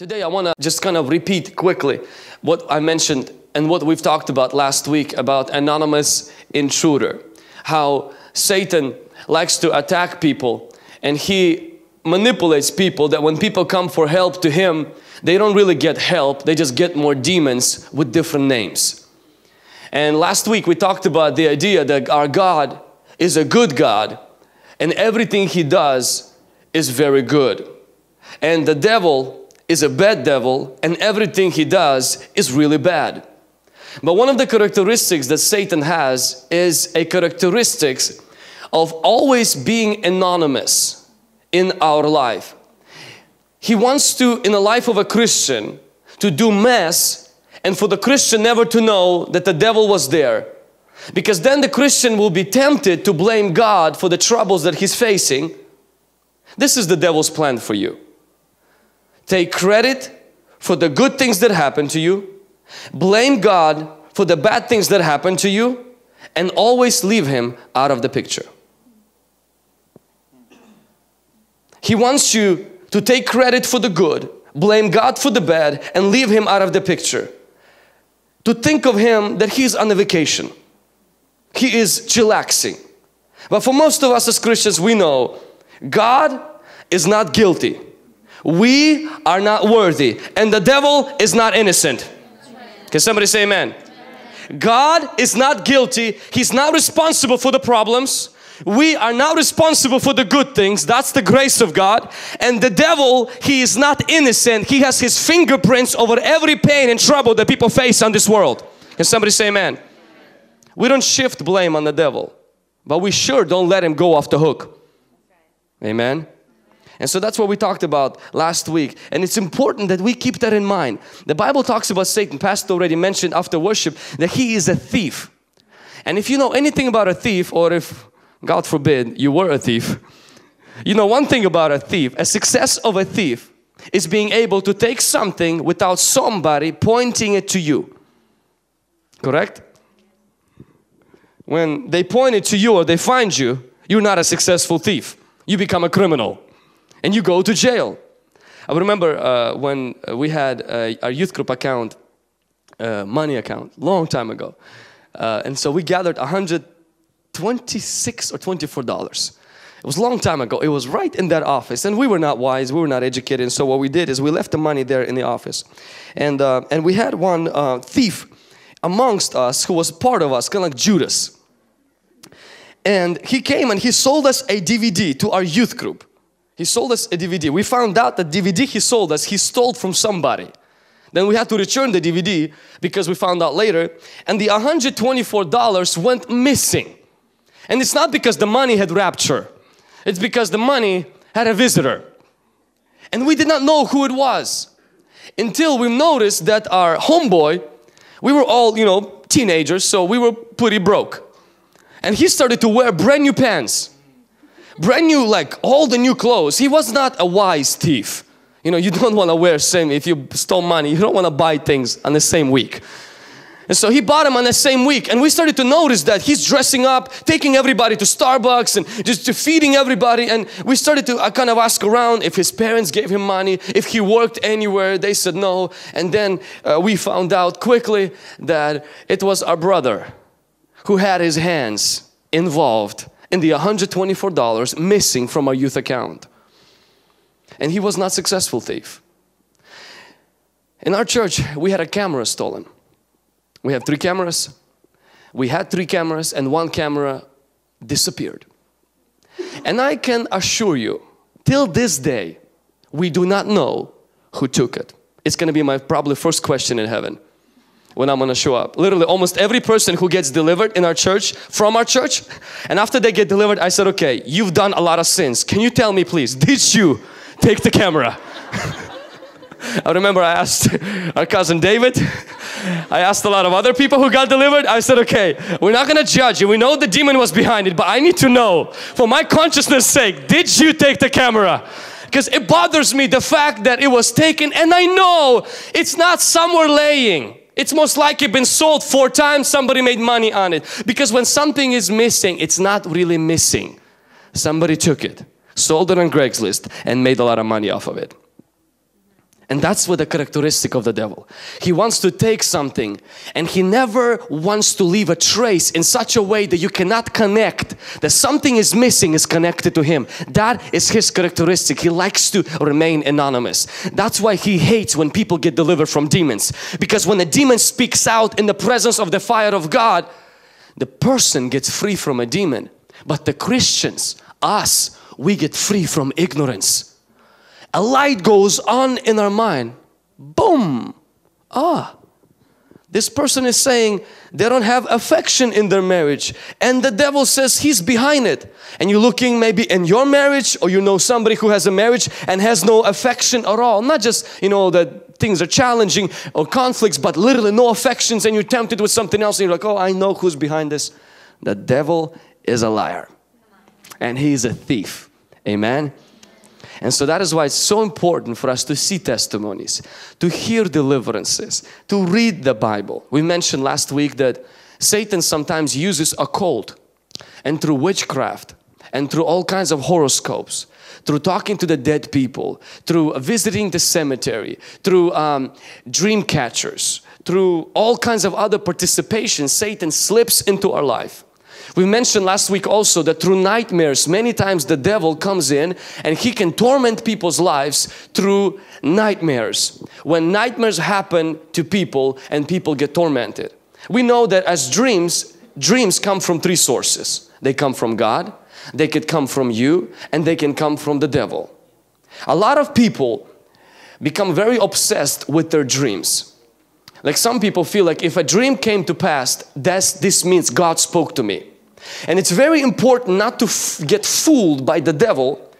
Today I want to just kind of repeat quickly what I mentioned and what we've talked about last week about anonymous intruder. How Satan likes to attack people and he manipulates people that when people come for help to him, they don't really get help, they just get more demons with different names. And last week we talked about the idea that our God is a good God and everything He does is very good. And the devil is a bad devil and everything he does is really bad. But one of the characteristics that Satan has is a characteristic of always being anonymous in our life. He wants to, in the life of a Christian, to do mess and for the Christian never to know that the devil was there. Because then the Christian will be tempted to blame God for the troubles that he's facing. This is the devil's plan for you. Take credit for the good things that happen to you, blame God for the bad things that happen to you, and always leave Him out of the picture. He wants you to take credit for the good, blame God for the bad, and leave Him out of the picture. To think of Him that He's on a vacation. He is chillaxing. But for most of us as Christians, we know God is not guilty. We are not worthy and the devil is not innocent. Can somebody say amen? God is not guilty. He's not responsible for the problems. We are not responsible for the good things. That's the grace of God. And the devil, he is not innocent. He has his fingerprints over every pain and trouble that people face on this world. Can somebody say amen? We don't shift blame on the devil, but we sure don't let him go off the hook. Amen. And so that's what we talked about last week. And it's important that we keep that in mind. The Bible talks about Satan, Pastor already mentioned after worship, that he is a thief. And if you know anything about a thief, or if, God forbid, you were a thief, you know one thing about a thief, a success of a thief is being able to take something without somebody pointing it to you. Correct? When they point it to you or they find you, you're not a successful thief. You become a criminal. And you go to jail. I remember when we had our youth group account, money account, long time ago. And so we gathered $126 or $24. It was a long time ago. It was right in that office. And we were not wise. We were not educated. And so what we did is we left the money there in the office. And we had one thief amongst us who was part of us, kind of like Judas. And he came and he sold us a DVD to our youth group. He sold us a DVD. We found out that DVD he sold us, he stole from somebody. Then we had to return the DVD because we found out later. And the $124 went missing. And it's not because the money had rapture. It's because the money had a visitor. And we did not know who it was. Until we noticed that our homeboy, we were all, you know, teenagers, so we were pretty broke. And he started to wear brand new pants. Brand new, like all the new clothes. He was not a wise thief. You know, you don't want to wear same, if you stole money, you don't want to buy things on the same week. And so he bought them on the same week, and we started to notice that he's dressing up, taking everybody to Starbucks and just feeding everybody. And we started to kind of ask around if his parents gave him money, if he worked anywhere. They said no. And then we found out quickly that it was our brother who had his hands involved in the $124 missing from our youth account. And he was not a successful thief. In our church, we had a camera stolen. We have three cameras. We had three cameras and one camera disappeared. And I can assure you, till this day, we do not know who took it. It's going to be my probably first question in heaven when I'm gonna show up. Literally almost every person who gets delivered in our church, from our church, and after they get delivered, I said, okay, you've done a lot of sins. Can you tell me please, did you take the camera? I remember I asked our cousin David, I asked a lot of other people who got delivered. I said, okay, we're not gonna judge you. We know the demon was behind it, but I need to know, for my consciousness sake, did you take the camera? Because it bothers me, the fact that it was taken, and I know it's not somewhere laying. It's most likely been sold 4 times, somebody made money on it. Because when something is missing, it's not really missing. Somebody took it, sold it on Craigslist and made a lot of money off of it. And that's what the characteristic of the devil. He wants to take something and he never wants to leave a trace in such a way that you cannot connect, that something is missing is connected to him. That is his characteristic. He likes to remain anonymous. That's why he hates when people get delivered from demons. Because when a demon speaks out in the presence of the fire of God, the person gets free from a demon. But the Christians, us, we get free from ignorance. A light goes on in our mind. Boom! Ah, this person is saying they don't have affection in their marriage, and the devil says he's behind it. And you're looking maybe in your marriage, or you know somebody who has a marriage and has no affection at all. Not just, you know, that things are challenging or conflicts, but literally no affections, and you're tempted with something else and you're like, oh, I know who's behind this. The devil is a liar and he's a thief. Amen. And so that is why it's so important for us to see testimonies, to hear deliverances, to read the Bible. We mentioned last week that Satan sometimes uses occult and through witchcraft and through all kinds of horoscopes, through talking to the dead people, through visiting the cemetery, through dream catchers, through all kinds of other participation, Satan slips into our life. We mentioned last week also that through nightmares, many times the devil comes in and he can torment people's lives through nightmares. When nightmares happen to people and people get tormented. We know that as dreams come from three sources. They come from God, they could come from you, and they can come from the devil. A lot of people become very obsessed with their dreams. Like some people feel like if a dream came to pass, this means God spoke to me. And it's very important not to get fooled by the devil,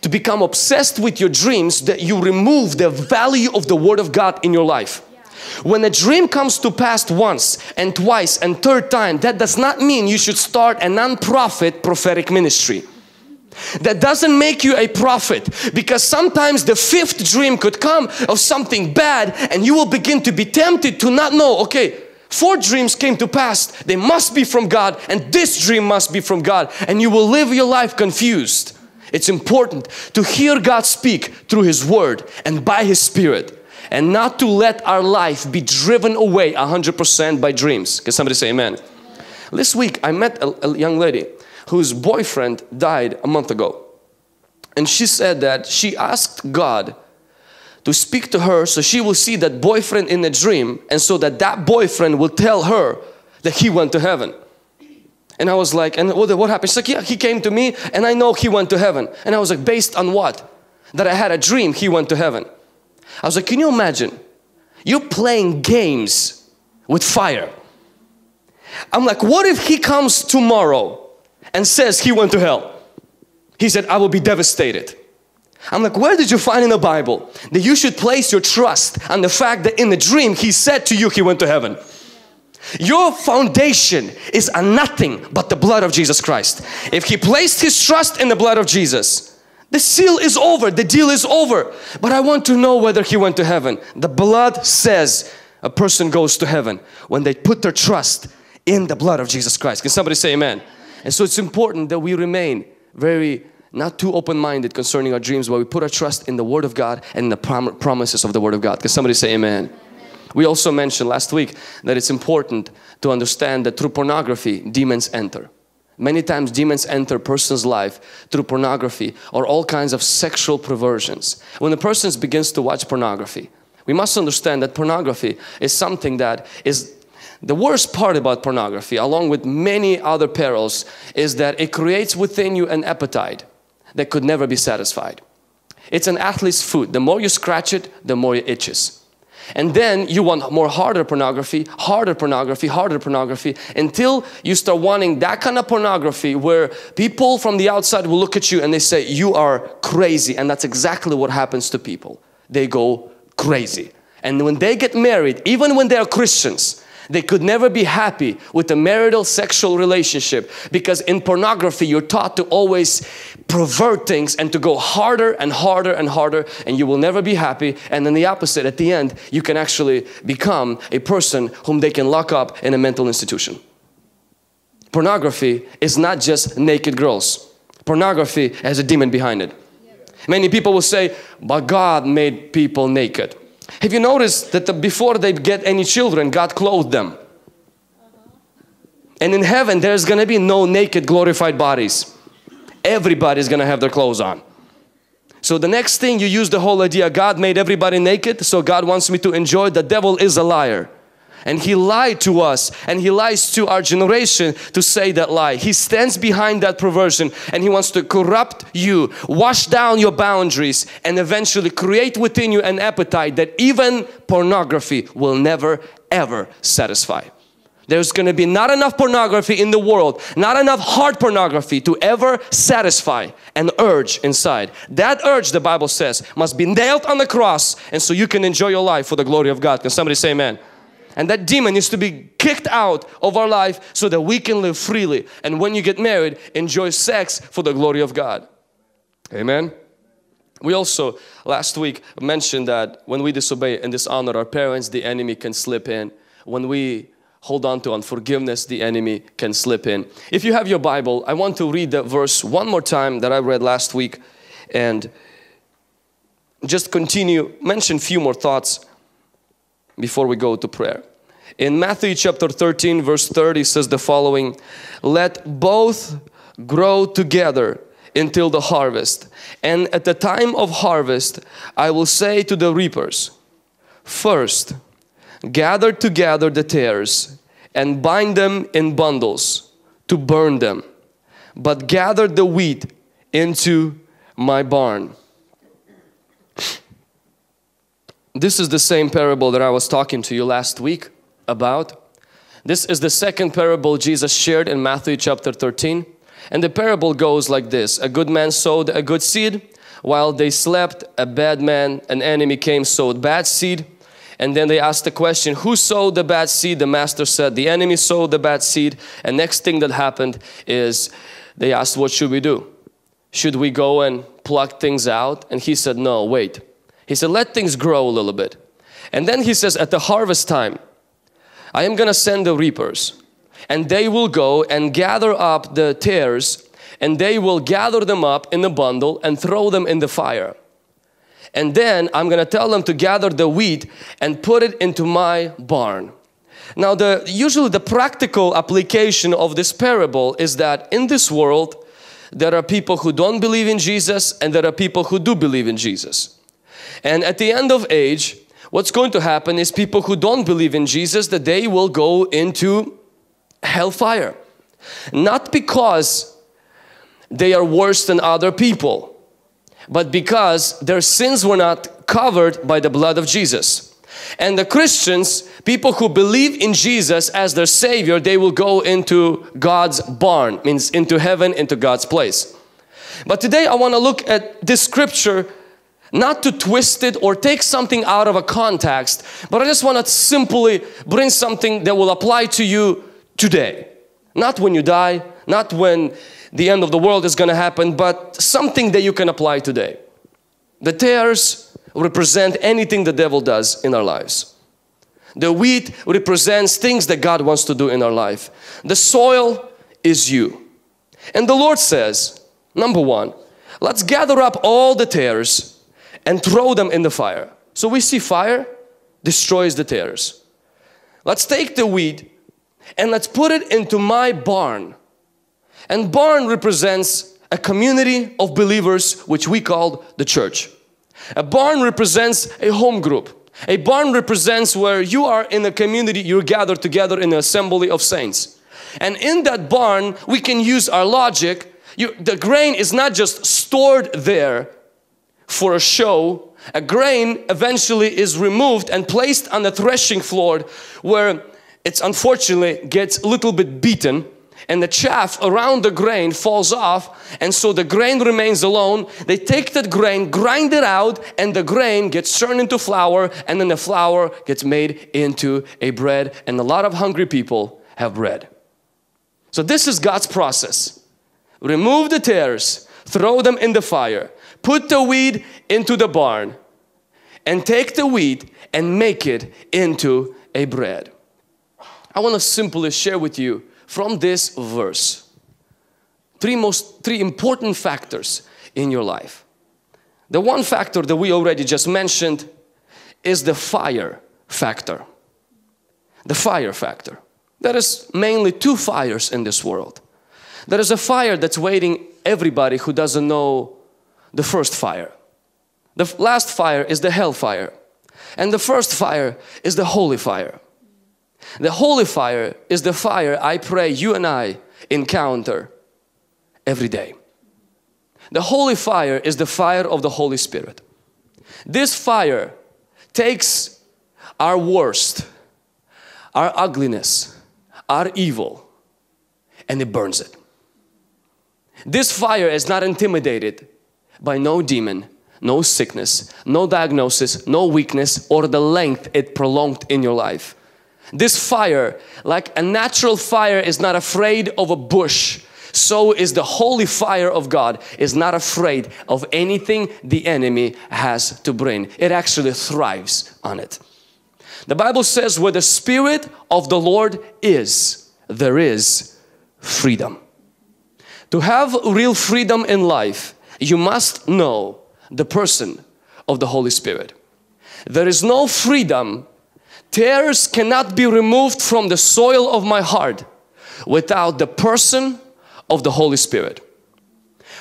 to become obsessed with your dreams, that you remove the value of the Word of God in your life. When a dream comes to pass once and twice and third time, that does not mean you should start a non-profit prophetic ministry. That doesn't make you a prophet, because sometimes the fifth dream could come of something bad and you will begin to be tempted to not know, okay, 4 dreams came to pass, they must be from God, and this dream must be from God, and you will live your life confused. It's important to hear God speak through His Word and by His Spirit, and not to let our life be driven away 100% by dreams. Can somebody say amen? This week I met a young lady whose boyfriend died a month ago. And she said that she asked God to speak to her so she will see that boyfriend in a dream, and so that boyfriend will tell her that he went to heaven. And I was like, and what happened? She's like, yeah, he came to me and I know he went to heaven. And I was like, based on what? That I had a dream he went to heaven. I was like, can you imagine? You're playing games with fire. I'm like, what if he comes tomorrow and says he went to hell? He said, I will be devastated. I'm like, where did you find in the Bible that you should place your trust on the fact that in the dream he said to you he went to heaven? Your foundation is on nothing but the blood of Jesus Christ. If he placed his trust in the blood of Jesus, the seal is over, the deal is over. But I want to know whether he went to heaven. The blood says a person goes to heaven when they put their trust in the blood of Jesus Christ. Can somebody say amen? And so it's important that we remain not too open-minded concerning our dreams, but we put our trust in the Word of God and the promises of the Word of God. Can somebody say amen? We also mentioned last week that it's important to understand that through pornography, demons enter. Many times demons enter a person's life through pornography or all kinds of sexual perversions. When a person begins to watch pornography, we must understand that pornography is something that is the worst part about pornography, along with many other perils, is that it creates within you an appetite that could never be satisfied. It's an athlete's foot. The more you scratch it, the more it itches. And then you want more harder pornography, harder pornography, harder pornography, until you start wanting that kind of pornography where people from the outside will look at you and they say, you are crazy. And that's exactly what happens to people. They go crazy. And when they get married, even when they are Christians, they could never be happy with a marital sexual relationship, because in pornography you're taught to always pervert things and to go harder and harder and harder, and you will never be happy. And then the opposite, at the end, you can actually become a person whom they can lock up in a mental institution. Pornography is not just naked girls. Pornography has a demon behind it. Many people will say, but God made people naked. Have you noticed that before they get any children, God clothed them? And in heaven, there's going to be no naked glorified bodies. Everybody's going to have their clothes on. So the next thing you use the whole idea, God made everybody naked, so God wants me to enjoy. The devil is a liar. And he lied to us, and he lies to our generation to say that lie. He stands behind that perversion, and he wants to corrupt you, wash down your boundaries, and eventually create within you an appetite that even pornography will never ever satisfy. There's going to be not enough pornography in the world, not enough hard pornography to ever satisfy an urge inside. That urge, the Bible says, must be nailed on the cross, and so you can enjoy your life for the glory of God. Can somebody say amen? And that demon needs to be kicked out of our life so that we can live freely. And when you get married, enjoy sex for the glory of God. Amen. We also last week mentioned that when we disobey and dishonor our parents, the enemy can slip in. When we hold on to unforgiveness, the enemy can slip in. If you have your Bible, I want to read that verse one more time that I read last week and just continue, mention a few more thoughts before we go to prayer. In Matthew chapter 13 verse 30 says the following: let both grow together until the harvest, and at the time of harvest I will say to the reapers, first gather together the tares and bind them in bundles to burn them, but gather the wheat into my barn. This is the same parable that I was talking to you last week about. This is the second parable Jesus shared in Matthew chapter 13. And the parable goes like this. A good man sowed a good seed. While they slept, a bad man, an enemy came, sowed bad seed. And then they asked the question, who sowed the bad seed? The master said, the enemy sowed the bad seed. And next thing that happened is they asked, what should we do? Should we go and pluck things out? And he said, no, wait. He said, let things grow a little bit. And then he says, at the harvest time, I am going to send the reapers, and they will go and gather up the tares, and they will gather them up in a bundle and throw them in the fire. And then I'm going to tell them to gather the wheat and put it into my barn. Now, usually the practical application of this parable is that in this world, there are people who don't believe in Jesus, and there are people who do believe in Jesus. And at the end of age, what's going to happen is people who don't believe in Jesus, that they will go into hellfire. Not because they are worse than other people, but because their sins were not covered by the blood of Jesus. And the Christians, people who believe in Jesus as their Savior, they will go into God's barn, means into heaven, into God's place. But today I want to look at this scripture, not to twist it or take something out of a context, but I just want to simply bring something that will apply to you today. Not when you die, not when the end of the world is going to happen, but something that you can apply today. The tares represent anything the devil does in our lives. The wheat represents things that God wants to do in our life. The soil is you. And the Lord says, number one, let's gather up all the tares and throw them in the fire. So we see fire destroys the tares. Let's take the wheat and let's put it into my barn. And barn represents a community of believers, which we call the church. A barn represents a home group. A barn represents where you are in a community, you're gathered together in an assembly of saints. And in that barn, we can use our logic. The grain is not just stored there for a show. A grain eventually is removed and placed on the threshing floor, where it unfortunately gets a little bit beaten, and the chaff around the grain falls off, and so the grain remains alone. They take that grain, grind it out, and the grain gets turned into flour, and then the flour gets made into a bread, and a lot of hungry people have bread. So this is God's process. Remove the tares, throw them in the fire. Put the wheat into the barn, and take the wheat and make it into a bread. I want to simply share with you from this verse three important factors in your life. The one factor that we already just mentioned is the fire factor. The fire factor. There is mainly two fires in this world. There is a fire that's waiting everybody who doesn't know the first fire. The last fire is the hellfire, and the first fire is the holy fire. The holy fire is the fire I pray you and I encounter every day. The holy fire is the fire of the Holy Spirit. This fire takes our worst, our ugliness, our evil, and it burns it. This fire is not intimidated by no demon, no sickness, no diagnosis, no weakness, or the length it prolonged in your life. This fire, like a natural fire, is not afraid of a bush. So is the holy fire of God, is not afraid of anything the enemy has to bring. It actually thrives on it. The Bible says where the Spirit of the Lord is, there is freedom. To have real freedom in life, you must know the person of the Holy Spirit. There is no freedom. Tears cannot be removed from the soil of my heart without the person of the Holy Spirit.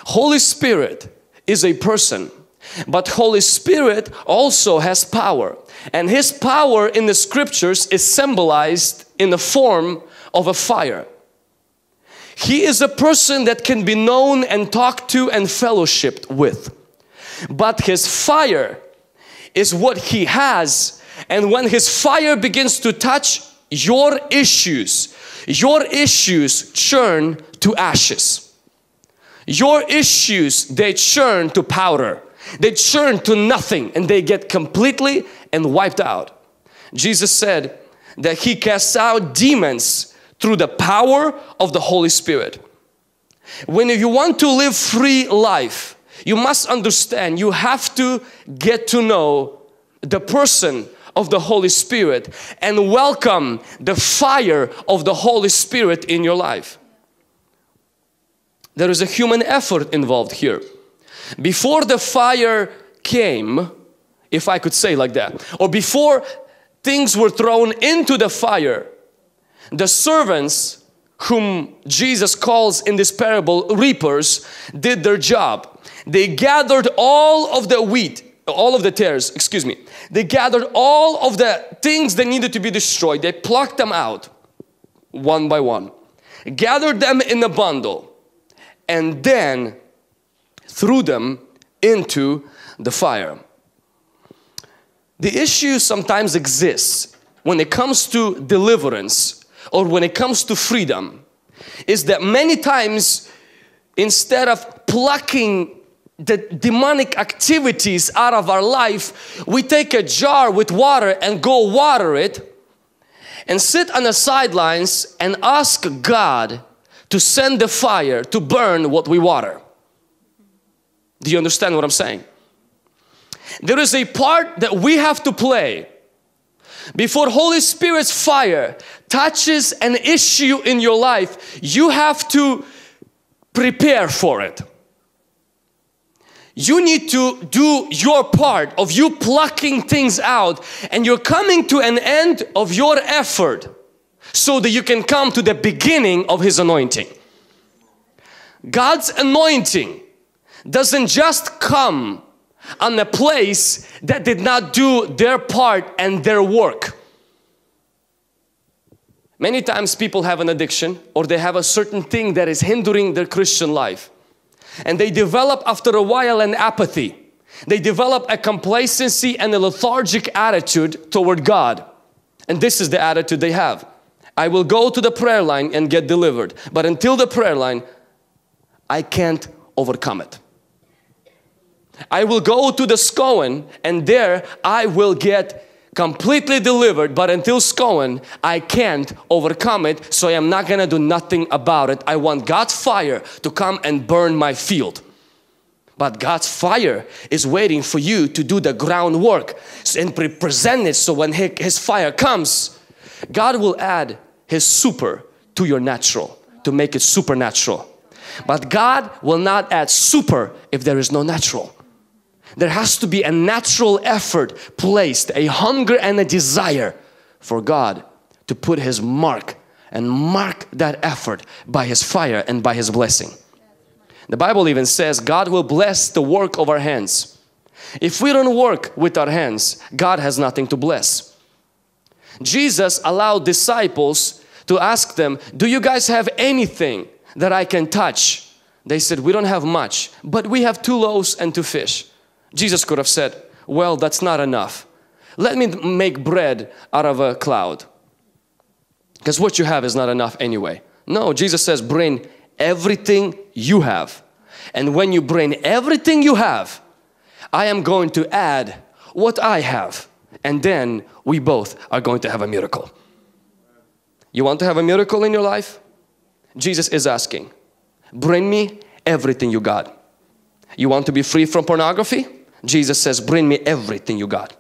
Holy Spirit is a person, but Holy Spirit also has power, and His power in the Scriptures is symbolized in the form of a fire. He is a person that can be known and talked to and fellowshipped with. But His fire is what He has, and when His fire begins to touch your issues churn to ashes. Your issues, they churn to powder. They churn to nothing, and they get completely and wiped out. Jesus said that He casts out demons through the power of the Holy Spirit. When you want to live free life, you must understand, you have to get to know the person of the Holy Spirit and welcome the fire of the Holy Spirit in your life. There is a human effort involved here. Before the fire came, if I could say like that, or before things were thrown into the fire, the servants whom Jesus calls in this parable reapers did their job. They gathered all of the wheat, all of the tares, excuse me. They gathered all of the things that needed to be destroyed. They plucked them out one by one, gathered them in a bundle, and then threw them into the fire. The issue sometimes exists when it comes to deliverance or when it comes to freedom is that many times instead of plucking the demonic activities out of our life, we take a jar with water and go water it and sit on the sidelines and ask God to send the fire to burn what we water. Do you understand what I'm saying? There is a part that we have to play before Holy Spirit's fire touches an issue in your life. You have to prepare for it. You need to do your part of you plucking things out, and you're coming to an end of your effort so that you can come to the beginning of His anointing. God's anointing doesn't just come on a place that did not do their part and their work. Many times people have an addiction or they have a certain thing that is hindering their Christian life. And they develop after a while an apathy. They develop a complacency and a lethargic attitude toward God. And this is the attitude they have. I will go to the prayer line and get delivered. But until the prayer line, I can't overcome it. I will go to the Skoan and there I will get completely delivered. But until Skoan, I can't overcome it. So I am not going to do nothing about it. I want God's fire to come and burn my field. But God's fire is waiting for you to do the groundwork and present it. So when His fire comes, God will add His super to your natural to make it supernatural. But God will not add super if there is no natural. There has to be a natural effort placed, a hunger and a desire for God to put His mark and mark that effort by His fire and by His blessing. The Bible even says God will bless the work of our hands. If we don't work with our hands, God has nothing to bless. Jesus allowed disciples to ask them, "Do you guys have anything that I can touch?" They said, "We don't have much, but we have 2 loaves and 2 fish. Jesus could have said, "Well, that's not enough. Let me make bread out of a cloud, because what you have is not enough anyway." No, Jesus says, "Bring everything you have. And when you bring everything you have, I am going to add what I have. And then we both are going to have a miracle." You want to have a miracle in your life? Jesus is asking, "Bring me everything you got." You want to be free from pornography? Jesus says, "Bring me everything you got."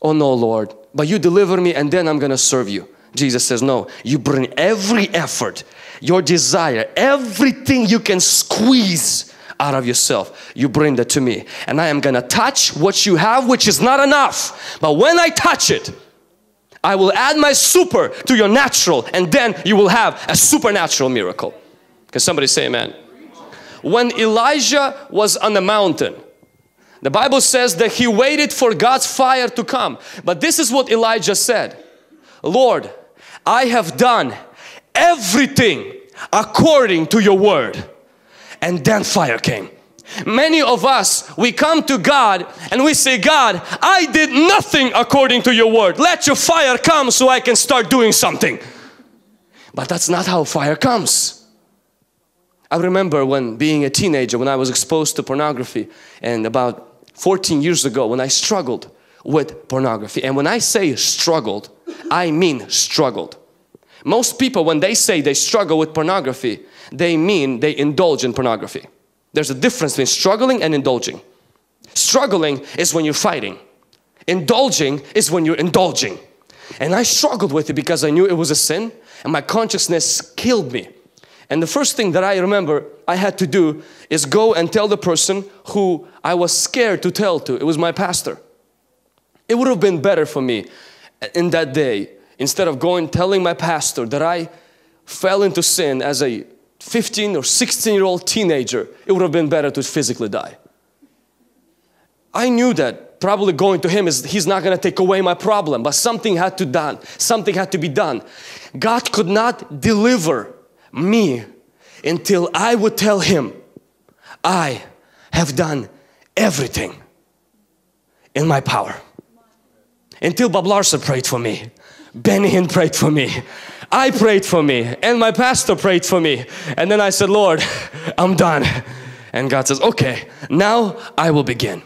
"Oh no, Lord, but you deliver me and then I'm going to serve you." Jesus says, "No, you bring every effort, your desire, everything you can squeeze out of yourself, you bring that to me. And I am going to touch what you have, which is not enough. But when I touch it, I will add my super to your natural, and then you will have a supernatural miracle." Can somebody say amen? When Elijah was on the mountain, the Bible says that he waited for God's fire to come. But this is what Elijah said: "Lord, I have done everything according to your word." And then fire came. Many of us, we come to God and we say, "God, I did nothing according to your word. Let your fire come so I can start doing something." But that's not how fire comes. I remember when being a teenager, when I was exposed to pornography, and about 14 years ago when I struggled with pornography. And when I say struggled, I mean struggled. Most people, when they say they struggle with pornography, they mean they indulge in pornography. There's a difference between struggling and indulging. Struggling is when you're fighting. Indulging is when you're indulging. And I struggled with it because I knew it was a sin, and my consciousness killed me. And the first thing that I remember I had to do is go and tell the person who I was scared to tell to. It was my pastor. It would have been better for me in that day, instead of going telling my pastor that I fell into sin as a 15 or 16-year-old teenager, it would have been better to physically die. I knew that probably going to him is, he's not going to take away my problem, but something had to done. Something had to be done. God could not deliver me until I would tell him, "I have done everything in my power." Until Bob Larson prayed for me, Benny Hinn prayed for me, I prayed for me, and my pastor prayed for me. And then I said, "Lord, I'm done." And God says, "Okay, now I will begin."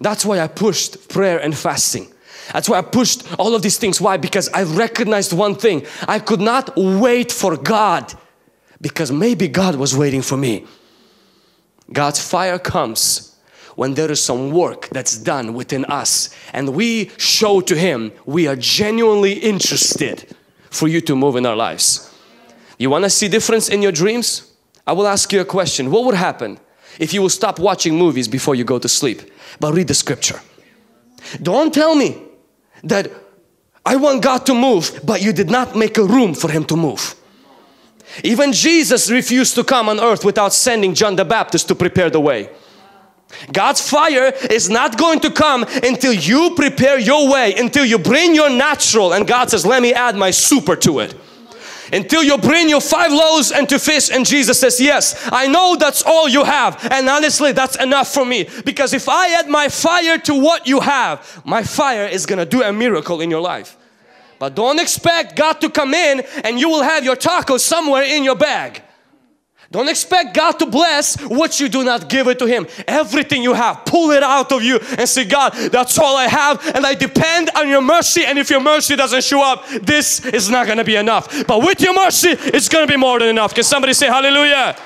That's why I pushed prayer and fasting. That's why I pushed all of these things. Why? Because I recognized one thing. I could not wait for God, because maybe God was waiting for me. God's fire comes when there is some work that's done within us and we show to Him we are genuinely interested for you to move in our lives. You want to see difference in your dreams? I will ask you a question. What would happen if you will stop watching movies before you go to sleep? But read the scripture. Don't tell me that I want God to move, but you did not make a room for Him to move. Even Jesus refused to come on earth without sending John the Baptist to prepare the way. God's fire is not going to come until you prepare your way, until you bring your natural, and God says, "Let me add my super to it." Until you bring your 5 loaves and 2 fish, and Jesus says, "Yes, I know that's all you have, and honestly that's enough for me, because if I add my fire to what you have, my fire is going to do a miracle in your life." But don't expect God to come in and you will have your tacos somewhere in your bag. Don't expect God to bless what you do not give it to Him. Everything you have, pull it out of you and say, "God, that's all I have, and I depend on your mercy, and if your mercy doesn't show up, this is not going to be enough. But with your mercy, it's going to be more than enough." Can somebody say hallelujah?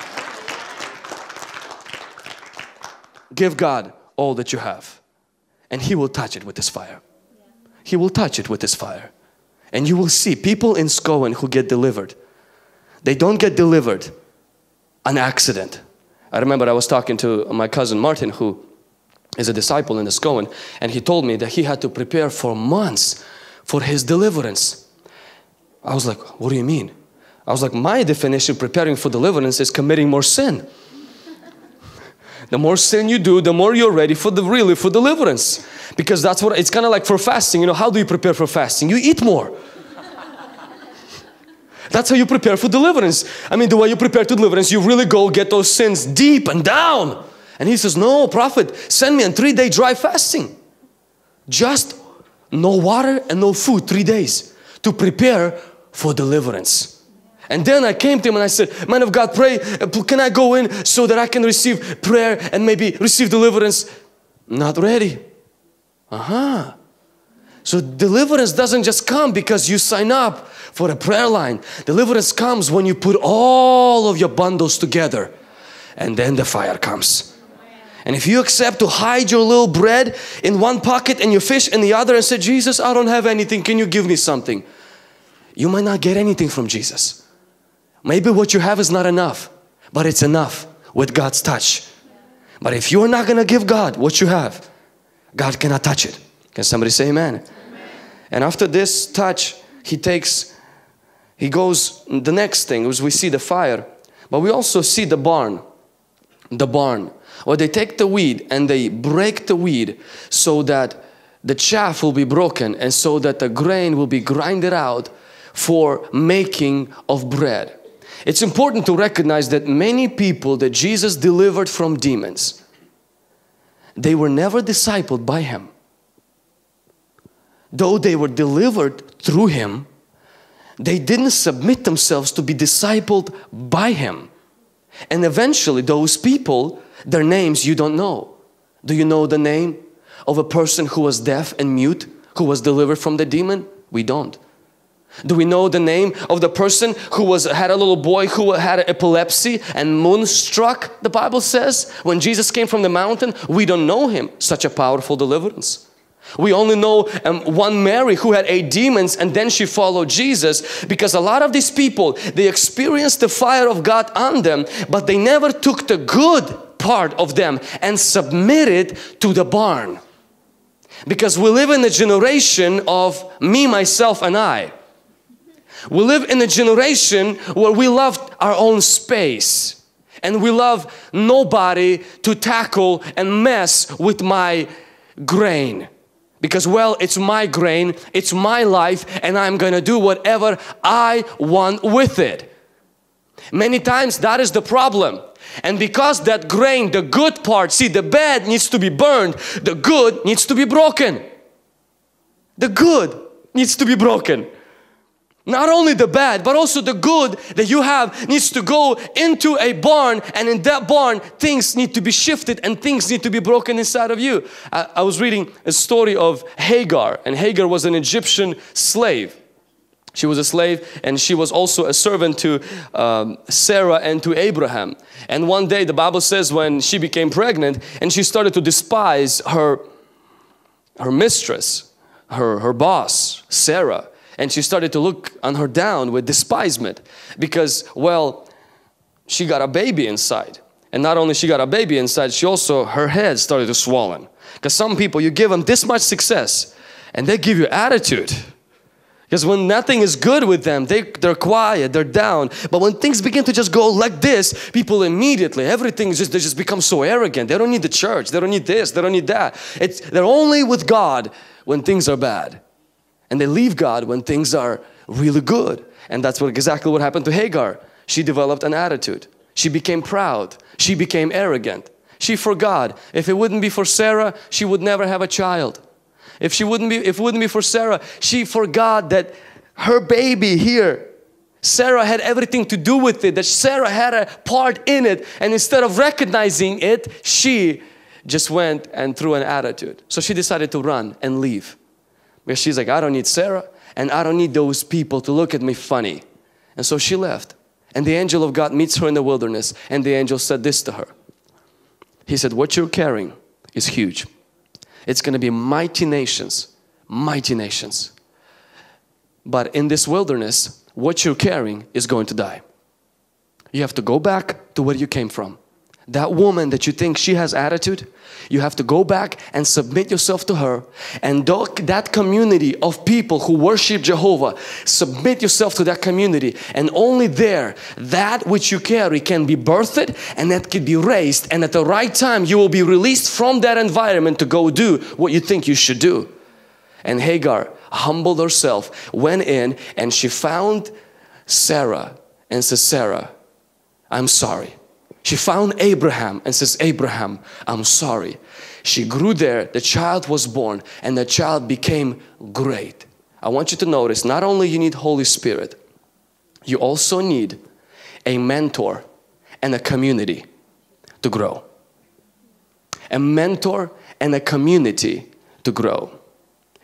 Give God all that you have, and He will touch it with His fire. He will touch it with His fire. And you will see people in Skowan who get delivered. They don't get delivered an accident. I remember I was talking to my cousin Martin, who is a disciple in the Skoan, and he told me that he had to prepare for months for his deliverance. I was like, what do you mean? I was like, my definition of preparing for deliverance is committing more sin. The more sin you do, the more you're ready for deliverance. Because that's what, it's kind of like for fasting, you know, how do you prepare for fasting? You eat more. That's how you prepare for deliverance. I mean, the way you prepare to deliverance, you really go get those sins deep and down. And he says, no, prophet, send me a 3-day dry fasting. Just no water and no food, 3 days to prepare for deliverance. And then I came to him and I said, man of God, pray, can I go in so that I can receive prayer and maybe receive deliverance? Not ready. So deliverance doesn't just come because you sign up for a prayer line. Deliverance comes when you put all of your bundles together, and then the fire comes. And if you accept to hide your little bread in one pocket and your fish in the other and say, Jesus, I don't have anything, can you give me something? You might not get anything from Jesus. Maybe what you have is not enough, but it's enough with God's touch. But if you're not going to give God what you have, God cannot touch it. Can somebody say amen? Amen. And after this touch, he goes, the next thing is we see the fire, but we also see the barn. The barn, where they take the wheat and they break the wheat so that the chaff will be broken and so that the grain will be grinded out for making of bread. It's important to recognize that many people that Jesus delivered from demons, they were never discipled by Him. Though they were delivered through Him, they didn't submit themselves to be discipled by Him. And eventually those people, their names you don't know. Do you know the name of a person who was deaf and mute, who was delivered from the demon? We don't. Do we know the name of the person who had a little boy who had epilepsy and moonstruck, the Bible says, when Jesus came from the mountain? We don't know him. Such a powerful deliverance. We only know one Mary who had 8 demons, and then she followed Jesus, because a lot of these people, they experienced the fire of God on them, but they never took the good part of them and submitted to the barn. Because we live in a generation of me, myself, and I. We live in a generation where we love our own space. And we love nobody to tackle and mess with my grain. Because, well, it's my grain, it's my life, and I'm going to do whatever I want with it. Many times that is the problem. And because that grain, the good part, see, the bad needs to be burned, the good needs to be broken. The good needs to be broken. Not only the bad, but also the good that you have needs to go into a barn, and in that barn things need to be shifted and things need to be broken inside of you. I was reading a story of Hagar, and Hagar was an Egyptian slave. She was a slave, and she was also a servant to Sarah and to Abraham. And one day the Bible says when she became pregnant and she started to despise her mistress, her boss, Sarah. And she started to look on her down with despisement because, well, she got a baby inside. And not only she got a baby inside, she also, her head started to swollen. Because some people, you give them this much success and they give you attitude. Because when nothing is good with them, they're quiet, they're down. But when things begin to just go like this, people immediately, they just become so arrogant. They don't need the church. They don't need this. They don't need that. They're only with God when things are bad. And they leave God when things are really good. And that's exactly what happened to Hagar. She developed an attitude. She became proud. She became arrogant. She forgot. If it wouldn't be for Sarah, she would never have a child. If it wouldn't be for Sarah, she forgot that her baby here, Sarah had everything to do with it, that Sarah had a part in it. And instead of recognizing it, she just went and threw an attitude. So she decided to run and leave. Because she's like, I don't need Sarah, and I don't need those people to look at me funny. And so she left. And the angel of God meets her in the wilderness, and the angel said this to her. He said, what you're carrying is huge. It's going to be mighty nations, mighty nations. But in this wilderness, what you're carrying is going to die. You have to go back to where you came from. that woman that you think she has attitude, you have to go back and submit yourself to her. And that community of people who worship Jehovah, submit yourself to that community. And only there, that which you carry can be birthed and that can be raised. And at the right time, you will be released from that environment to go do what you think you should do. And Hagar humbled herself, went in, and she found Sarah and said, Sarah, I'm sorry. She found Abraham and says, Abraham, I'm sorry. She grew there, the child was born, and the child became great. I want you to notice, not only you need Holy Spirit, you also need a mentor and a community to grow. A mentor and a community to grow.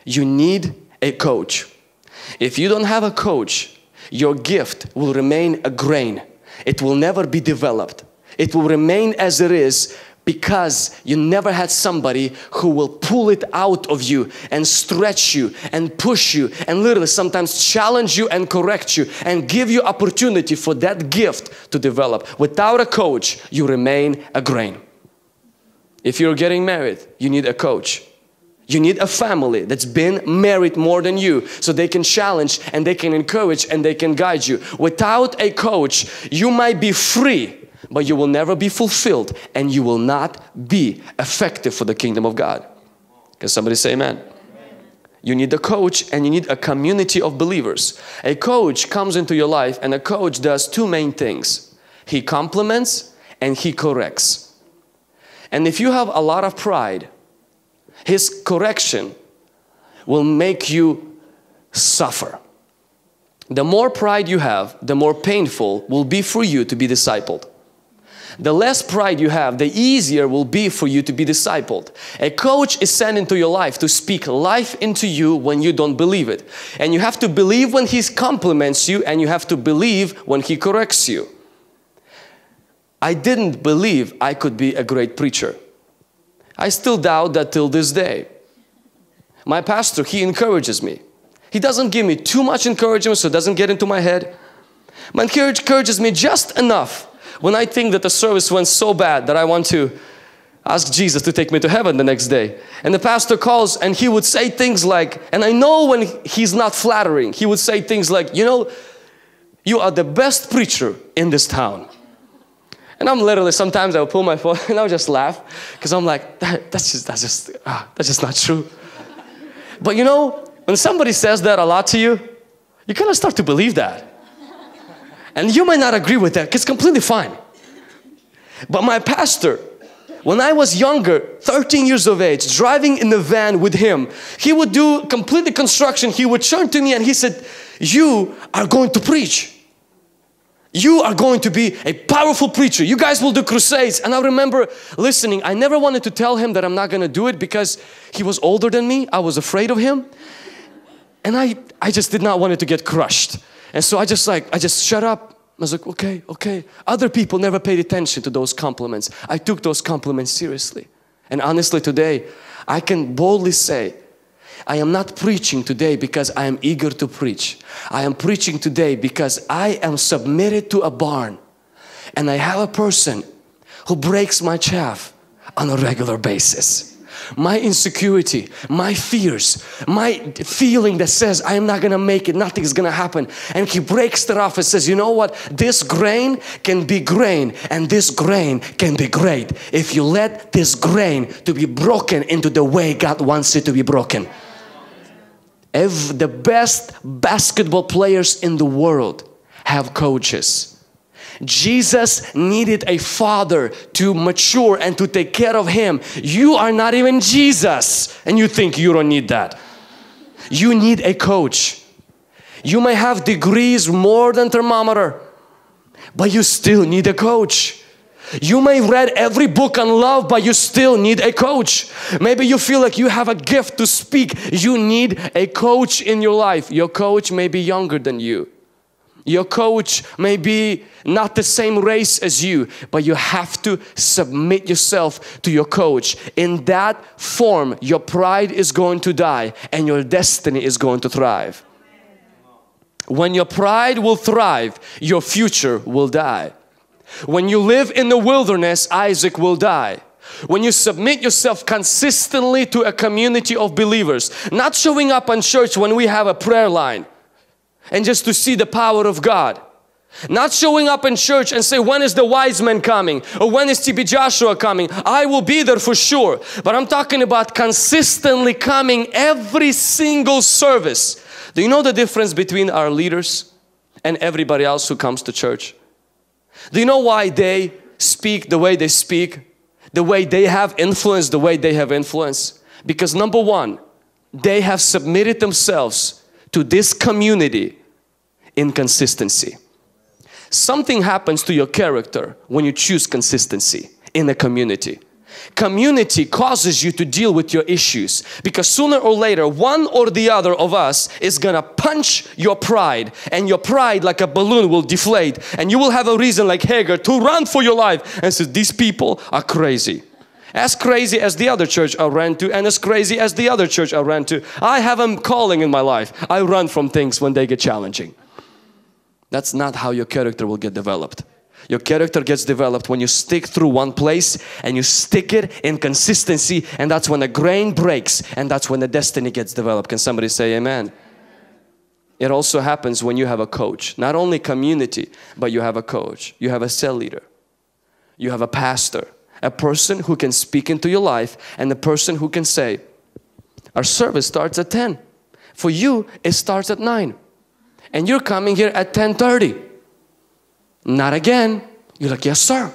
You need a coach. If you don't have a coach, your gift will remain a grain. It will never be developed. It will remain as it is because you never had somebody who will pull it out of you and stretch you and push you and literally sometimes challenge you and correct you and give you opportunity for that gift to develop. Without a coach, you remain a grain. If you're getting married, you need a coach. You need a family that's been married more than you so they can challenge and they can encourage and they can guide you. Without a coach, you might be free, but you will never be fulfilled and you will not be effective for the kingdom of God. Can somebody say amen? Amen. You need a coach and you need a community of believers. A coach comes into your life and a coach does two main things. He compliments and he corrects. And if you have a lot of pride, his correction will make you suffer. The more pride you have, the more painful will be for you to be discipled. The less pride you have, the easier will be for you to be discipled. A coach is sent into your life to speak life into you when you don't believe it. And you have to believe when he compliments you and you have to believe when he corrects you. I didn't believe I could be a great preacher. I still doubt that till this day. My pastor, he encourages me. He doesn't give me too much encouragement so it doesn't get into my head. But he encourages me just enough. When I think that the service went so bad that I want to ask Jesus to take me to heaven the next day. And the pastor calls and he would say things like, and I know when he's not flattering, he would say things like, you know, you are the best preacher in this town. And I'm literally, sometimes I would pull my phone and I would just laugh because I'm like, that's just not true. But you know, when somebody says that a lot to you, you kind of start to believe that. And you might not agree with that. It's completely fine. But my pastor, when I was younger, 13 years of age, driving in the van with him, he would do completely construction. He would turn to me and he said, you are going to preach. You are going to be a powerful preacher. You guys will do crusades. And I remember listening. I never wanted to tell him that I'm not going to do it because he was older than me. I was afraid of him. And I just did not want it to get crushed. And so I just shut up. I was like, okay, okay. Other people never paid attention to those compliments. I took those compliments seriously. And honestly today, I can boldly say, I am not preaching today because I am eager to preach. I am preaching today because I am submitted to a barn. And I have a person who breaks my chaff on a regular basis. My insecurity, my fears, my feeling that says I am not going to make it, nothing's going to happen. And he breaks that off and says, you know what? This grain can be grain and this grain can be great. If you let this grain to be broken into the way God wants it to be broken. If the best basketball players in the world have coaches. Jesus needed a father to mature and to take care of him. You are not even Jesus and you think you don't need that. You need a coach. You may have degrees more than thermometer, but you still need a coach. You may read every book on love, but you still need a coach. Maybe you feel like you have a gift to speak. You need a coach in your life. Your coach may be younger than you. Your coach may be not the same race as you, but you have to submit yourself to your coach. In that form, your pride is going to die and your destiny is going to thrive. When your pride will thrive, your future will die. When you live in the wilderness, Isaac will die. When you submit yourself consistently to a community of believers, not showing up on church when we have a prayer line and just to see the power of God, not showing up in church and say, when is the wise man coming, or when is TB Joshua coming? I will be there for sure, but I'm talking about consistently coming every single service. Do you know the difference between our leaders and everybody else who comes to church? Do you know why they speak the way they speak, the way they have influence, the way they have influence? Because number one, they have submitted themselves to this community in consistency. Something happens to your character when you choose consistency in a community. Community causes you to deal with your issues, because sooner or later one or the other of us is gonna punch your pride, and your pride like a balloon will deflate, and you will have a reason like Hagar to run for your life and say, these people are crazy. As crazy as the other church I ran to, and as crazy as the other church I ran to. I have a calling in my life. I run from things when they get challenging. That's not how your character will get developed. Your character gets developed when you stick through one place and you stick it in consistency, and that's when the grain breaks, and that's when the destiny gets developed. Can somebody say amen? It also happens when you have a coach. Not only community, but you have a coach. You have a cell leader. You have a pastor. A person who can speak into your life, and the person who can say, our service starts at 10. For you, it starts at 9. And you're coming here at 10:30. Not again. You're like, yes sir.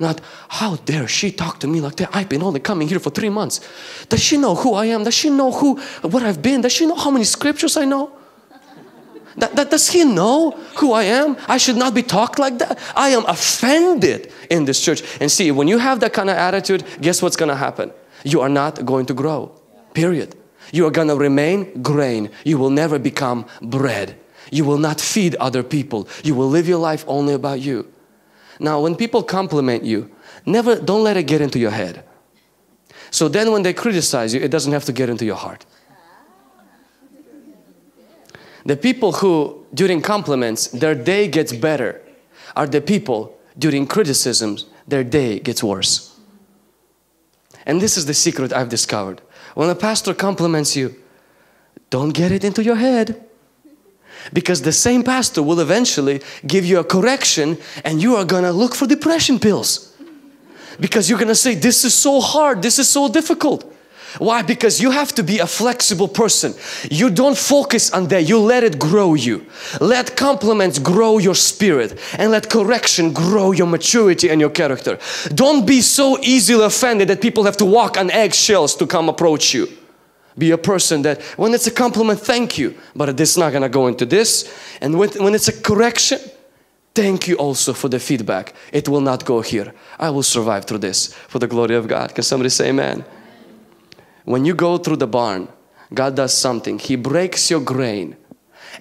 Not, how dare she talk to me like that? I've been only coming here for 3 months. Does she know who I am? Does she know what I've been? Does she know how many scriptures I know? Does he know who I am? I should not be talked like that. I am offended in this church. And see, when you have that kind of attitude, guess what's going to happen? You are not going to grow. Period. You are going to remain grain. You will never become bread. You will not feed other people. You will live your life only about you. Now, when people compliment you, don't let it get into your head. So then when they criticize you, it doesn't have to get into your heart. The people who, during compliments, their day gets better are the people, during criticisms, their day gets worse. And this is the secret I've discovered. When a pastor compliments you, don't get it into your head. Because the same pastor will eventually give you a correction, and you are going to look for depression pills. Because you're going to say, this is so hard, this is so difficult. Why? Because you have to be a flexible person. You don't focus on that. You let it grow you. Let compliments grow your spirit, and let correction grow your maturity and your character. Don't be so easily offended that people have to walk on eggshells to come approach you. Be a person that when it's a compliment, thank you, but it's not going to go into this. And when it's a correction, thank you also for the feedback. It will not go here. I will survive through this for the glory of God. Can somebody say amen? When you go through the barn, God does something. He breaks your grain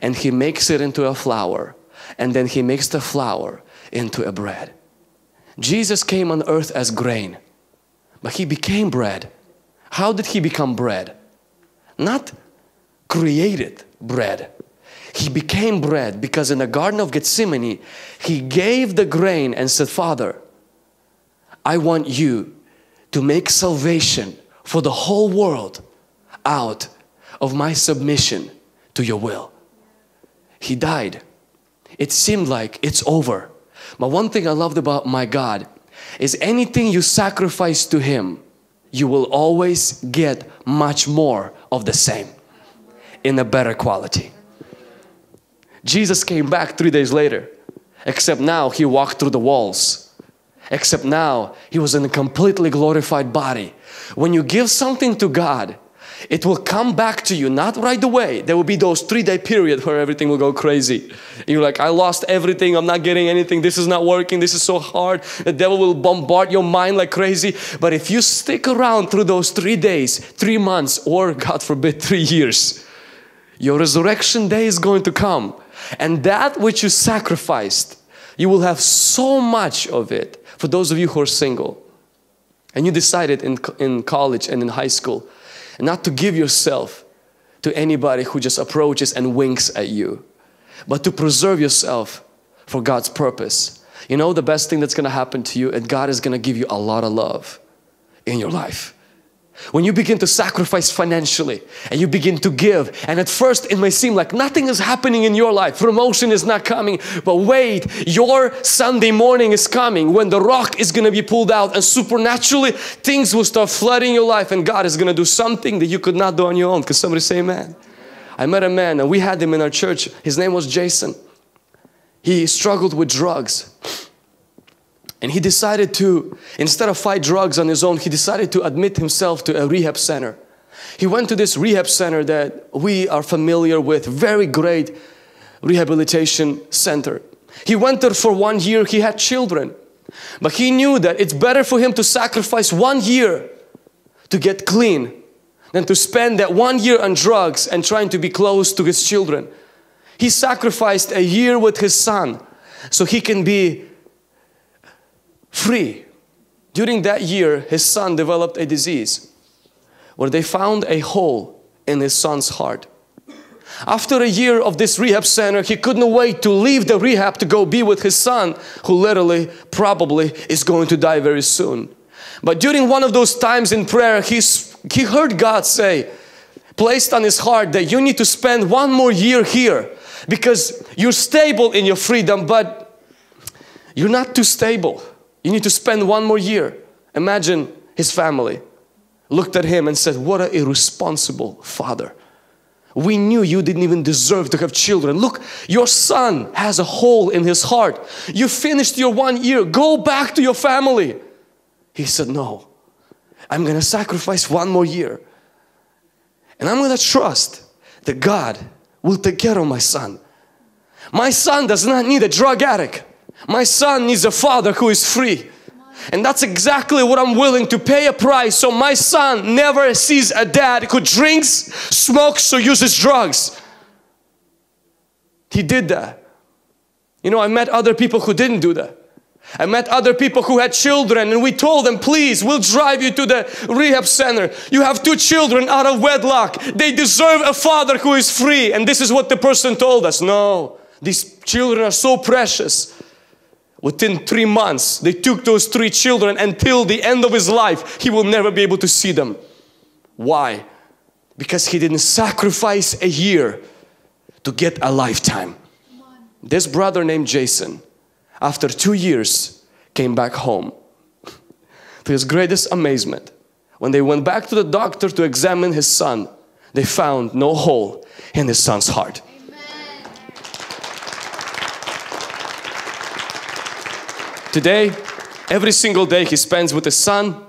and He makes it into a flour, and then He makes the flour into a bread. Jesus came on earth as grain, but He became bread. How did He become bread? Not created bread. He became bread because in the Garden of Gethsemane, He gave the grain and said, Father, I want you to make salvation for the whole world out of my submission to your will. He died. It seemed like it's over. But one thing I loved about my God is anything you sacrifice to Him, you will always get much more of the same in a better quality. Jesus came back 3 days later, except now He walked through the walls. Except now He was in a completely glorified body. When you give something to God, it will come back to you, not right away. There will be those 3-day period where everything will go crazy. You're like, I lost everything. I'm not getting anything. This is not working. This is so hard. The devil will bombard your mind like crazy. But if you stick around through those 3 days, 3 months, or God forbid 3 years, your resurrection day is going to come. And that which you sacrificed, you will have so much of it. For those of you who are single and you decided in college and in high school not to give yourself to anybody who just approaches and winks at you, but to preserve yourself for God's purpose, You know the best thing that's going to happen to you, and God is going to give you a lot of love in your life. When you begin to sacrifice financially and you begin to give, and at first it may seem like nothing is happening in your life, promotion is not coming, but wait, your Sunday morning is coming when the rock is going to be pulled out and supernaturally things will start flooding your life, and God is going to do something that you could not do on your own. Because somebody say amen. I met a man and we had him in our church. His name was Jason. He struggled with drugs. And he decided to, instead of fight drugs on his own, he decided to admit himself to a rehab center. He went to this rehab center that we are familiar with, very great rehabilitation center. He went there for 1 year, he had children. But he knew that it's better for him to sacrifice 1 year to get clean than to spend that 1 year on drugs and trying to be close to his children. He sacrificed a year with his son so he can be free. During that year, his son developed a disease where they found a hole in his son's heart. After a year of this rehab center, he couldn't wait to leave the rehab to go be with his son, who literally probably is going to die very soon. But during one of those times in prayer, he heard God say, placed on his heart, that you need to spend 1 more year here because you're stable in your freedom, but you're not too stable. You need to spend 1 more year. Imagine his family looked at him and said, what an irresponsible father. We knew you didn't even deserve to have children. Look, your son has a hole in his heart. You finished your 1 year. Go back to your family. He said, no, I'm going to sacrifice 1 more year. And I'm going to trust that God will take care of my son. My son does not need a drug addict. My son needs a father who is free. And that's exactly what I'm willing to pay a price, so my son never sees a dad who drinks, smokes, or uses drugs. He did that. You know, I met other people who didn't do that. I met other people who had children, and we told them, please, we'll drive you to the rehab center. You have 2 children out of wedlock. They deserve a father who is free. And this is what the person told us. No, these children are so precious. Within 3 months, they took those 3 children. Until the end of his life, he will never be able to see them. Why? Because he didn't sacrifice a year to get a lifetime. This brother named Jason, after 2 years, came back home. To his greatest amazement, when they went back to the doctor to examine his son, they found no hole in his son's heart. Today, every single day he spends with his son,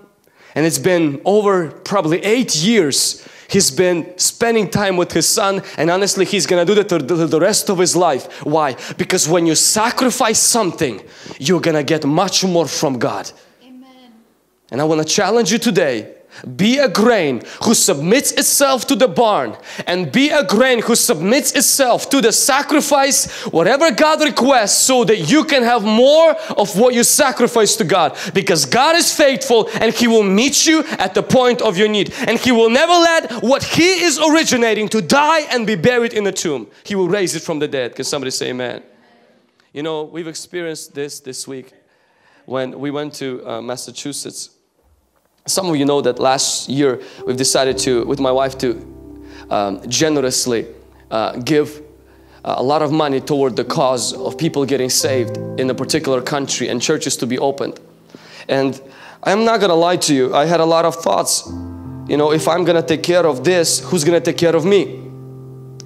and it's been over probably 8 years he's been spending time with his son, and honestly he's gonna do that the rest of his life. Why? Because when you sacrifice something, you're gonna get much more from God. Amen. And I want to challenge you today, be a grain who submits itself to the barn, and be a grain who submits itself to the sacrifice, whatever God requests, so that you can have more of what you sacrifice to God. Because God is faithful, and He will meet you at the point of your need. And He will never let what He is originating to die and be buried in a tomb. He will raise it from the dead. Can somebody say amen? You know, we've experienced this week when we went to Massachusetts. Some of you know that last year we've decided to, with my wife, to generously give a lot of money toward the cause of people getting saved in a particular country and churches to be opened. And I'm not gonna lie to you, I had a lot of thoughts, you know, if I'm gonna take care of this, who's gonna take care of me?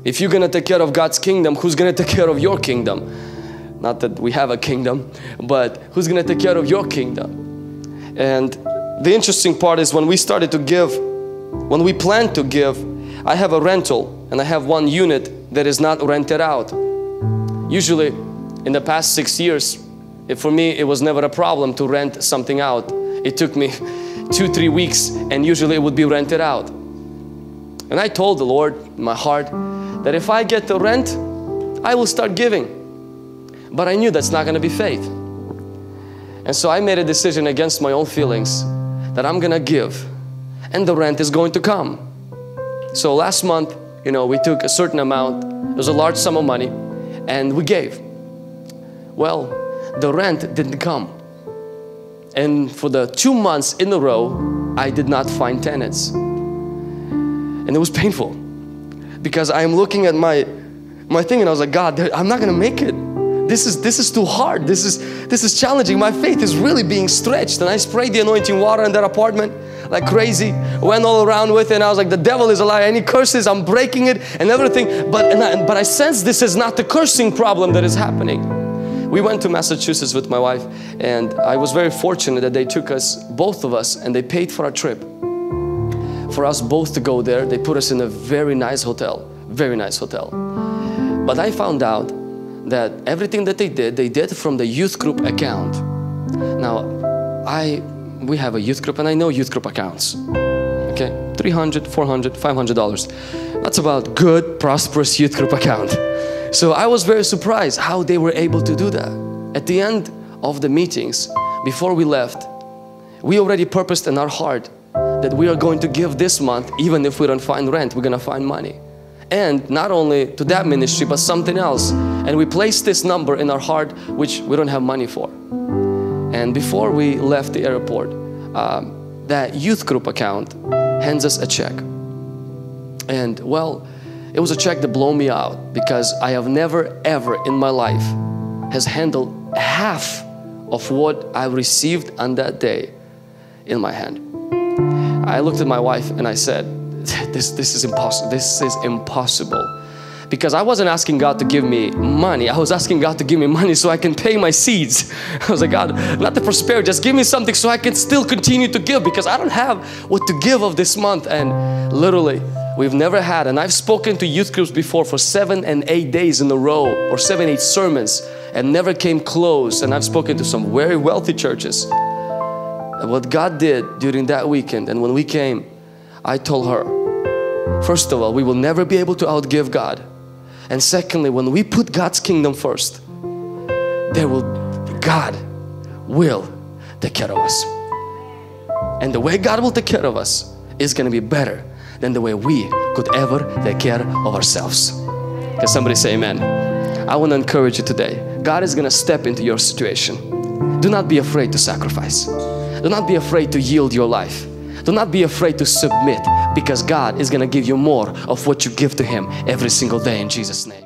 If you're gonna take care of God's kingdom, who's gonna take care of your kingdom? Not that we have a kingdom, but who's gonna take care of your kingdom? And the interesting part is when we started to give, when we planned to give, I have a rental and I have 1 unit that is not rented out. Usually in the past 6 years, for me it was never a problem to rent something out. It took me 2-3 weeks and usually it would be rented out. And I told the Lord in my heart that if I get the rent, I will start giving. But I knew that's not going to be faith. And so I made a decision against my own feelings that I'm gonna give and the rent is going to come. So last month, you know, we took a certain amount, it was a large sum of money, and we gave. Well, the rent didn't come. And for the 2 months in a row, I did not find tenants. And it was painful because I'm looking at my thing and I was like, God, I'm not gonna make it. This is too hard. This is challenging. My faith is really being stretched. And I sprayed the anointing water in that apartment like crazy. Went all around with it and I was like, the devil is a liar. Any curses, I'm breaking it and everything. But I sense this is not the cursing problem that is happening. We went to Massachusetts with my wife, and I was very fortunate that they took us, both of us, and they paid for our trip. For us both to go there, they put us in a very nice hotel, But I found out that everything that they did from the youth group account. Now, we have a youth group, and I know youth group accounts, okay? $300, $400, $500. That's about good, prosperous youth group account. So I was very surprised how they were able to do that. At the end of the meetings, before we left, we already purposed in our heart that we are going to give this month, even if we don't find rent, we're going to find money. And not only to that ministry, but something else. And we placed this number in our heart, which we don't have money for. And before we left the airport, that youth group account hands us a check. And well, it was a check that blew me out because I have never ever in my life has handled half of what I received on that day in my hand. I looked at my wife and I said, this is impossible. This is impossible. Because I wasn't asking God to give me money. I was asking God to give me money so I can pay my seeds. I was like, God, not the prosperity, just give me something so I can still continue to give because I don't have what to give of this month. And literally, we've never had, and I've spoken to youth groups before for 7 and 8 days in a row, or 7, 8 sermons, and never came close. And I've spoken to some very wealthy churches. And what God did during that weekend, and when we came, I told her, first of all, we will never be able to outgive God. And secondly, when we put God's kingdom first, God will take care of us. And the way God will take care of us is going to be better than the way we could ever take care of ourselves. Can somebody say amen? I want to encourage you today. God is going to step into your situation. Do not be afraid to sacrifice. Do not be afraid to yield your life. Do not be afraid to submit because God is going to give you more of what you give to Him every single day in Jesus' name.